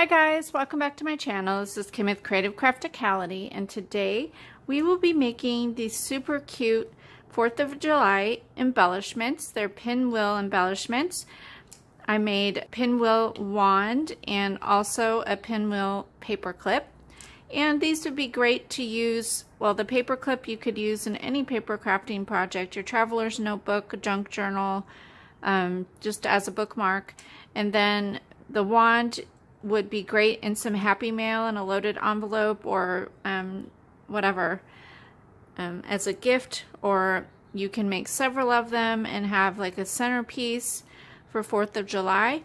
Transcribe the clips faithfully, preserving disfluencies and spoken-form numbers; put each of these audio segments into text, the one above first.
Hi guys, welcome back to my channel. This is Kim with Creative Crafticality, and today we will be making these super cute fourth of July embellishments. They're pinwheel embellishments. I made a pinwheel wand and also a pinwheel paper clip. And these would be great to use, well, the paper clip you could use in any paper crafting project, your traveler's notebook, a junk journal, um, just as a bookmark. And then the wand would be great in some happy mail and a loaded envelope or um, whatever um, as a gift, or you can make several of them and have like a centerpiece for fourth of July.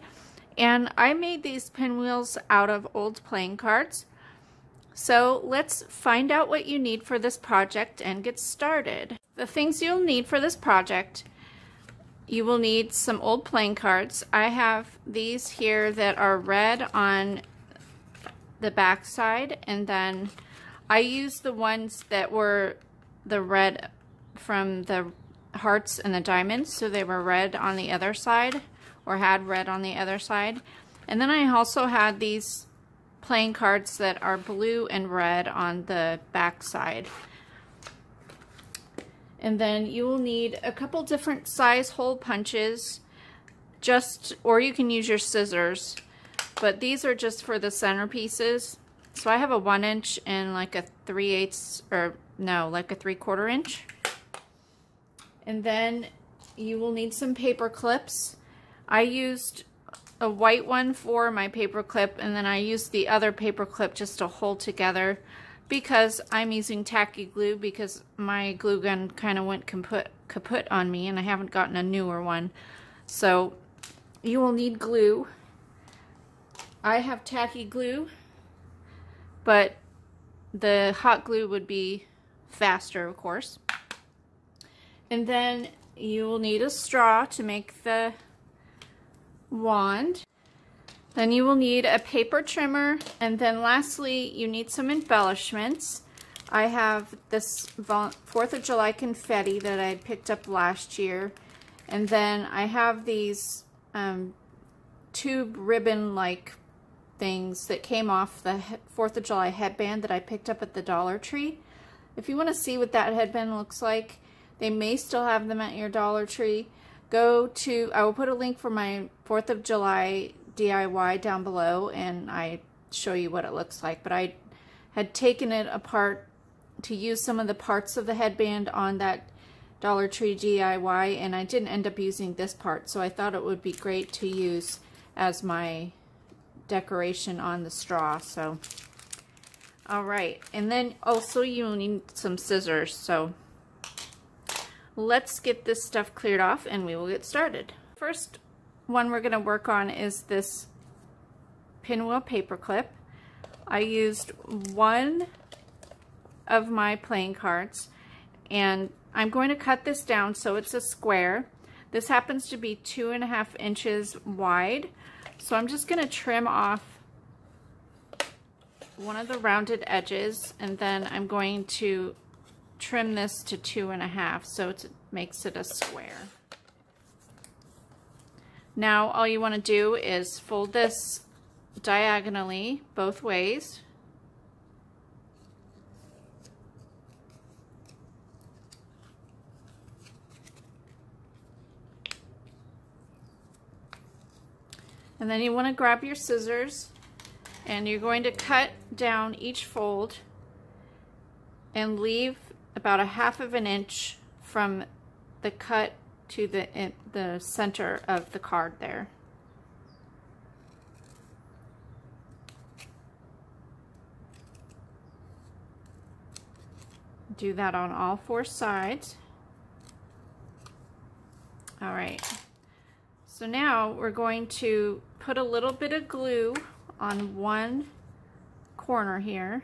And I made these pinwheels out of old playing cards. So let's find out what you need for this project and get started. The things you'll need for this project: you will need some old playing cards. I have these here that are red on the back side, and then I used the ones that were the red from the hearts and the diamonds, so they were red on the other side, or had red on the other side. And then I also had these playing cards that are blue and red on the back side. And then you will need a couple different size hole punches, just, or you can use your scissors, but these are just for the centerpieces. So I have a one inch and like a three eighths, or no, like a three quarter inch. And then you will need some paper clips. I used a white one for my paper clip, and then I used the other paper clip just to hold together, because I'm using tacky glue because my glue gun kind of went kaput, kaput on me and I haven't gotten a newer one. So you will need glue. I have tacky glue, but the hot glue would be faster, of course. And then you will need a straw to make the wand. Then you will need a paper trimmer, and then lastly you need some embellishments. I have this fourth of July confetti that I picked up last year, and then I have these um, tube ribbon like things that came off the fourth of July headband that I picked up at the Dollar Tree. If you want to see what that headband looks like, they may still have them at your Dollar Tree. Go to, I will put a link for my fourth of July D I Y down below and I show you what it looks like, but I had taken it apart to use some of the parts of the headband on that Dollar Tree D I Y, and I didn't end up using this part, so I thought it would be great to use as my decoration on the straw. So alright, and then also you'll need some scissors, so let's get this stuff cleared off and we will get started. First one we're going to work on is this pinwheel paper clip. I used one of my playing cards, and I'm going to cut this down so it's a square. This happens to be two and a half inches wide, so I'm just going to trim off one of the rounded edges, and then I'm going to trim this to two and a half so it makes it a square. Now all you want to do is fold this diagonally both ways. And then you want to grab your scissors and you're going to cut down each fold and leave about a half of an inch from the cut to the in, the center of the card there. Do that on all four sides. All right, so now we're going to put a little bit of glue on one corner here,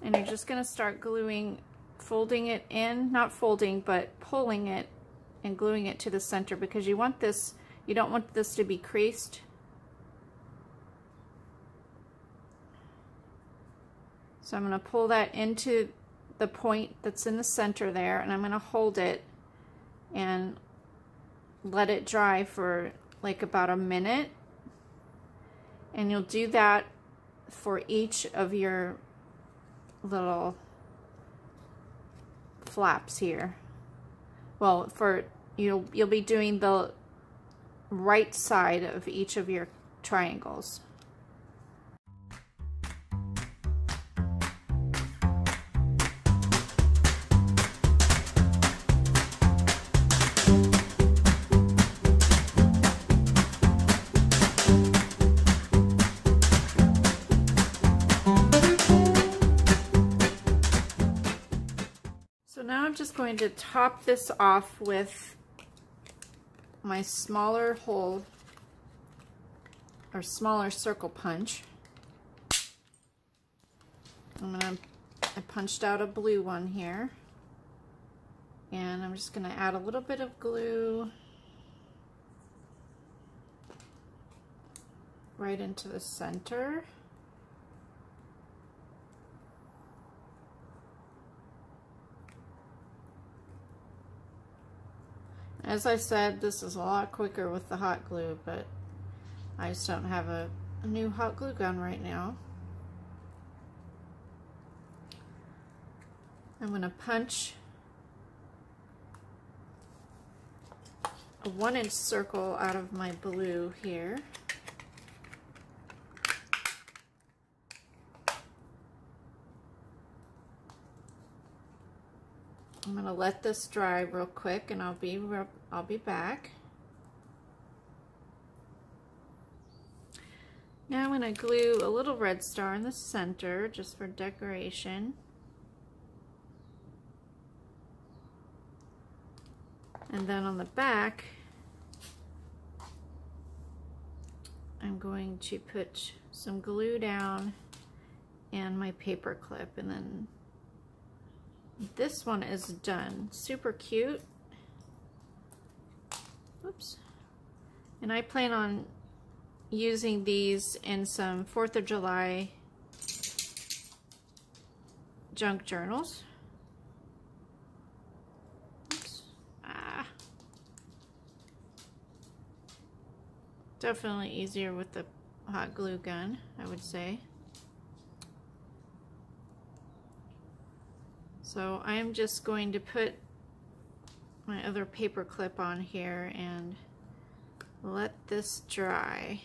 and you're just going to start gluing, folding it in, not folding, but pulling it and gluing it to the center, because you want this, you don't want this to be creased. So I'm going to pull that into the point that's in the center there, and I'm going to hold it and let it dry for like about a minute, And you'll do that for each of your little flaps here. Well, for you'll you'll be doing the right side of each of your triangles. Just going to top this off with my smaller hole or smaller circle punch. I'm gonna I punched out a blue one here, and I'm just gonna add a little bit of glue right into the center. As I said, this is a lot quicker with the hot glue, but I just don't have a new hot glue gun right now. I'm going to punch a one-inch circle out of my blue here. I'm going to let this dry real quick, and I'll be I'll be back. Now I'm going to glue a little red star in the center just for decoration. And then on the back, I'm going to put some glue down and my paper clip, and then this one is done. Super cute. Oops. And I plan on using these in some fourth of July junk journals. Oops. Ah. Definitely easier with the hot glue gun, I would say. So I'm just going to put my other paper clip on here and let this dry.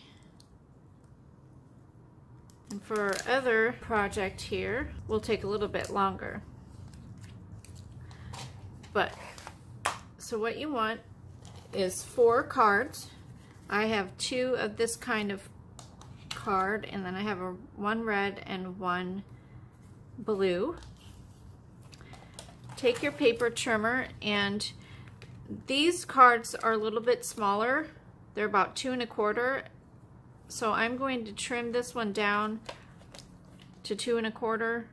And for our other project here, we'll take a little bit longer. But so what you want is four cards. I have two of this kind of card, and then I have a, one red and one blue. Take your paper trimmer, and these cards are a little bit smaller. They're about two and a quarter. So I'm going to trim this one down to two and a quarter.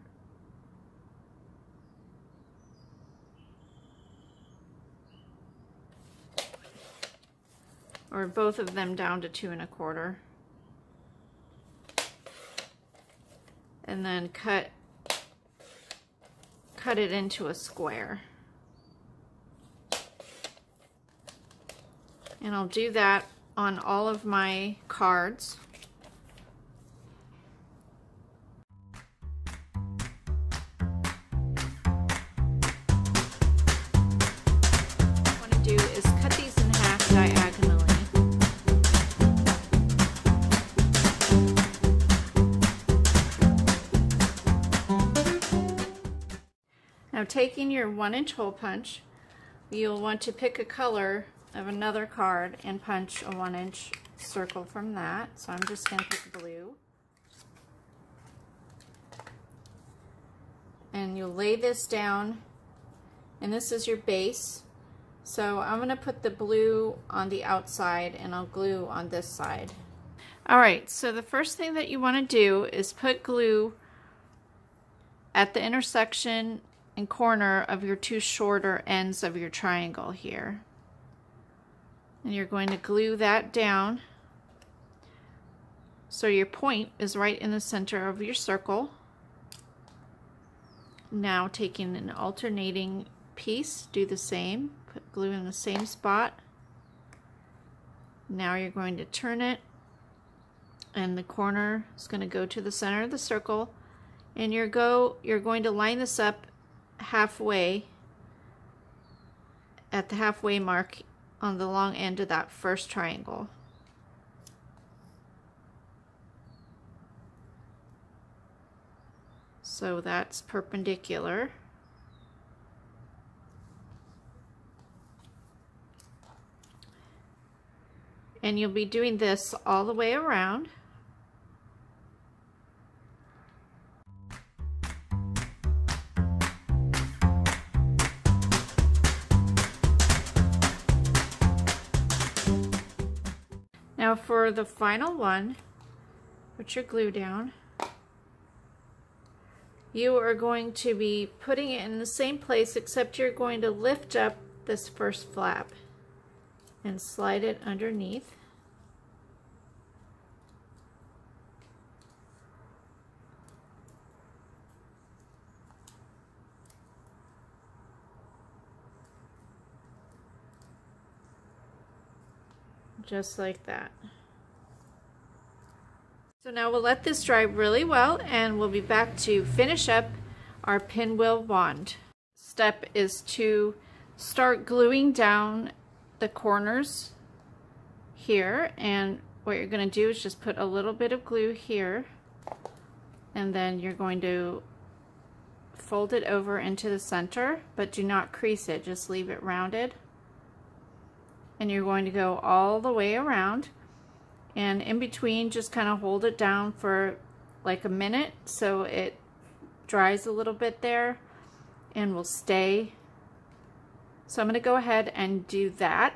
Or both of them down to two and a quarter. And then cut Cut it into a square. And I'll do that on all of my cards. Now, taking your one-inch hole punch, you'll want to pick a color of another card and punch a one-inch circle from that. So I'm just going to pick blue. And you'll lay this down, and this is your base. So I'm going to put the blue on the outside, and I'll glue on this side. All right, so the first thing that you want to do is put glue at the intersection and corner of your two shorter ends of your triangle here, and you're going to glue that down so your point is right in the center of your circle. Now, taking an alternating piece, do the same, put glue in the same spot. Now you're going to turn it and the corner is going to go to the center of the circle, and you're go you're going to line this up halfway at the halfway mark on the long end of that first triangle. So that's perpendicular. And you'll be doing this all the way around. Now for the final one, put your glue down. You are going to be putting it in the same place, except you're going to lift up this first flap and slide it underneath. Just like that. So now we'll let this dry really well, and we'll be back to finish up our pinwheel wand. Step is to start gluing down the corners here, and what you're going to do is just put a little bit of glue here, and then you're going to fold it over into the center, but do not crease it, just leave it rounded. And you're going to go all the way around, and in between just kind of hold it down for like a minute so it dries a little bit there and will stay. So I'm going to go ahead and do that.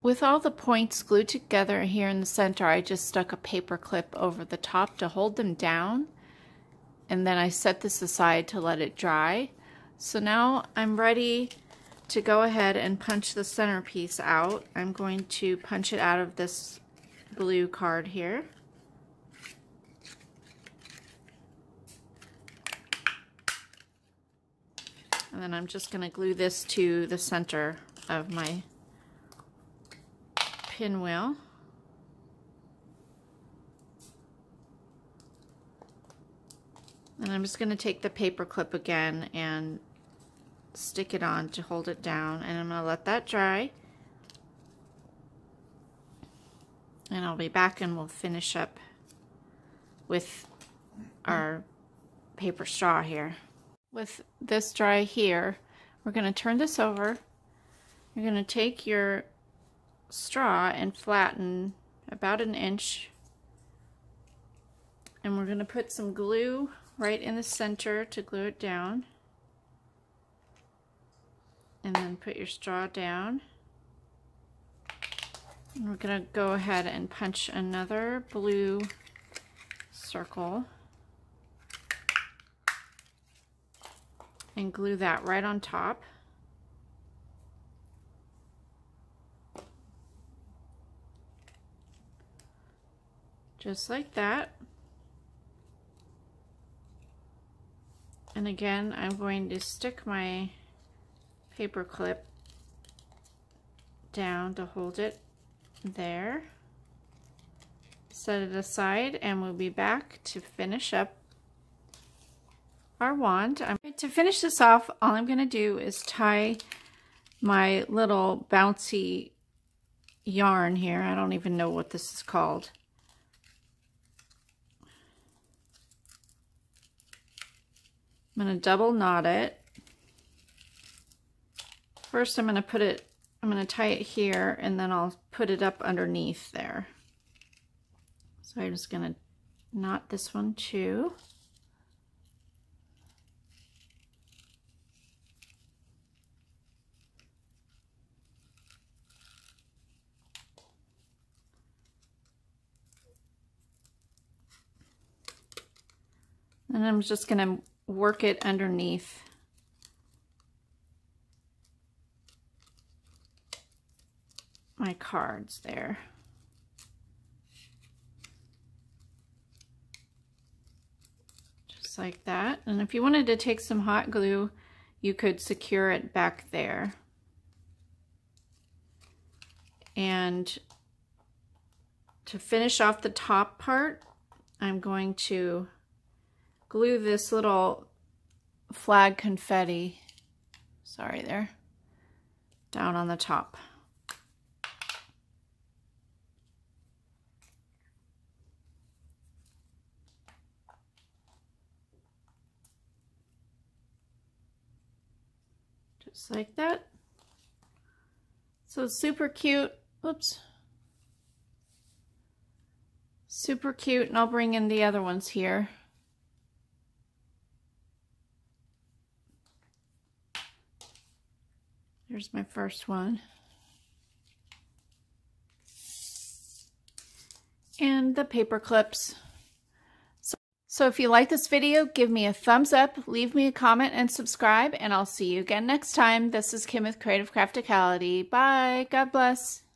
With all the points glued together here in the center, I just stuck a paper clip over the top to hold them down, and then I set this aside to let it dry. So now I'm ready to go ahead and punch the centerpiece out. I'm going to punch it out of this blue card here. And then I'm just going to glue this to the center of my pinwheel. And I'm just going to take the paper clip again and stick it on to hold it down, and I'm going to let that dry, and I'll be back and we'll finish up with our paper straw here. With this dry here, we're going to turn this over. You're going to take your straw and flatten about an inch, and we're going to put some glue right in the center to glue it down, and then put your straw down, and we're going to go ahead and punch another blue circle and glue that right on top. Just like that. And again, I'm going to stick my paper clip down to hold it there. Set it aside, and we'll be back to finish up our wand. I'm going to finish this off. All I'm going to do is tie my little bouncy yarn here. I don't even know what this is called. I'm going to double knot it. First I'm going to put it, I'm going to tie it here, and then I'll put it up underneath there. So I'm just going to knot this one too. And I'm just going to work it underneath. My cards there. Just like that. And if you wanted to take some hot glue, you could secure it back there. And to finish off the top part, I'm going to glue this little flag confetti, sorry there, down on the top. Just like that. So it's super cute. Oops. Super cute, and I'll bring in the other ones here. There's my first one. And the paper clips. So, so if you like this video, give me a thumbs up, leave me a comment, and subscribe, and I'll see you again next time. This is Kim with Creative Crafticality. Bye. God bless.